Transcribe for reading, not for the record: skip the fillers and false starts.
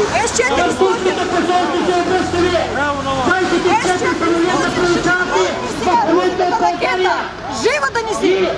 Ще три сотні. Живо донесли.